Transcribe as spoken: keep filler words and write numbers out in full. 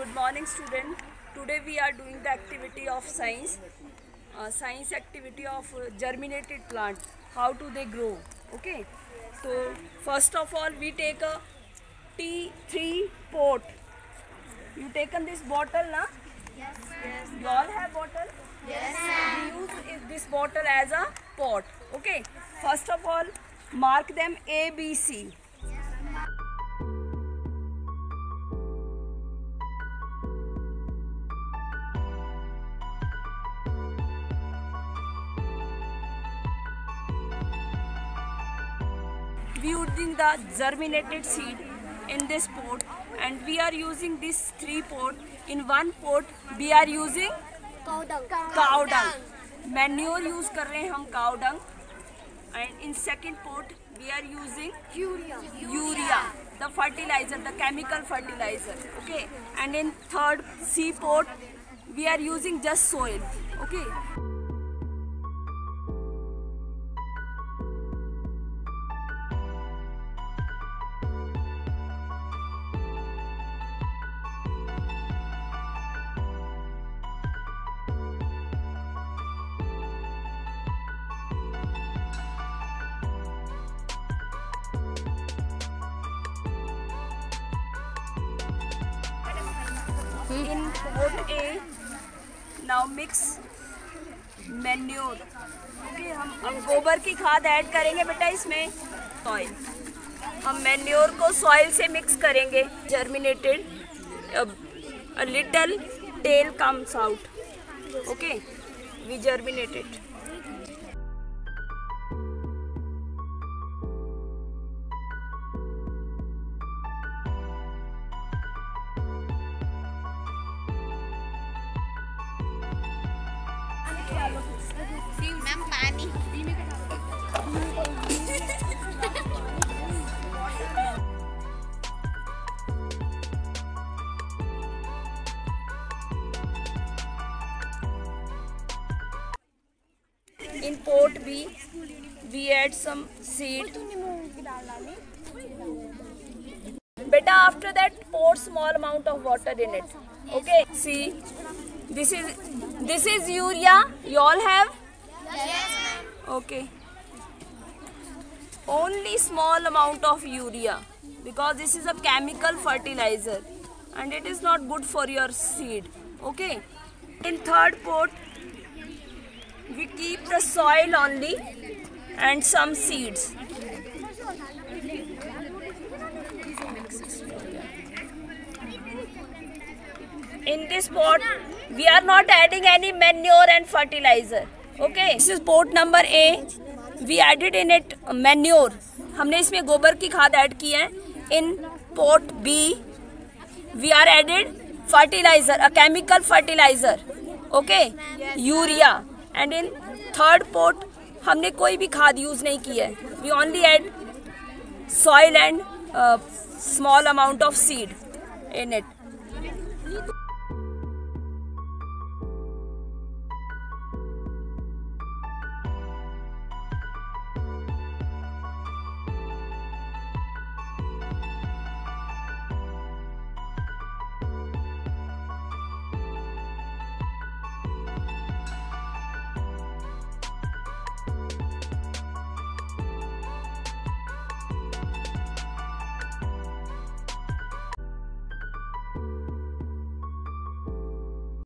Good morning student. Today we are doing the activity of science. Uh, science activity of germinated plant. How do they grow? Okay. So first of all we take a T three pot. You taken this bottle na? Yes. Yes. You all have bottle? Yes. We use this bottle as a pot. Okay. First of all mark them A, B, C. We are putting the germinated seed in this pot, and we are using these three pot. In one pot, we are using cow dung. Cow dung. Manure use कर रहे हैं हम cow dung, and in second pot we are using urea. Urea, the fertilizer, the chemical fertilizer. Okay, and in third C pot we are using just soil. Okay. In pot A, now mix manure. Okay, हम अब गोबर की खाद add करेंगे बेटा इसमें. Soil हम manure को सॉइल से मिक्स करेंगे. Germinated a little tail comes out. Okay, we germinated. Ma'am पानी इन पोट भी वी एड सम सीड बेटा. After that pour small amount of water in it. Okay, see this is this is urea. You all have? Yes, ma'am. Okay. Only small amount of urea because this is a chemical fertilizer and it is not good for your seed. Okay. In third pot, we keep the soil only and some seeds. In this pot, we are not adding any manure and fertilizer. Okay, this is pot number A. We added in it manure. हमने इसमें गोबर की खाद add की है. In pot B, we are added fertilizer, a chemical fertilizer. Okay, urea. And in third pot, हमने कोई भी खाद यूज नहीं की है. We only add soil and uh, small amount of seed in it.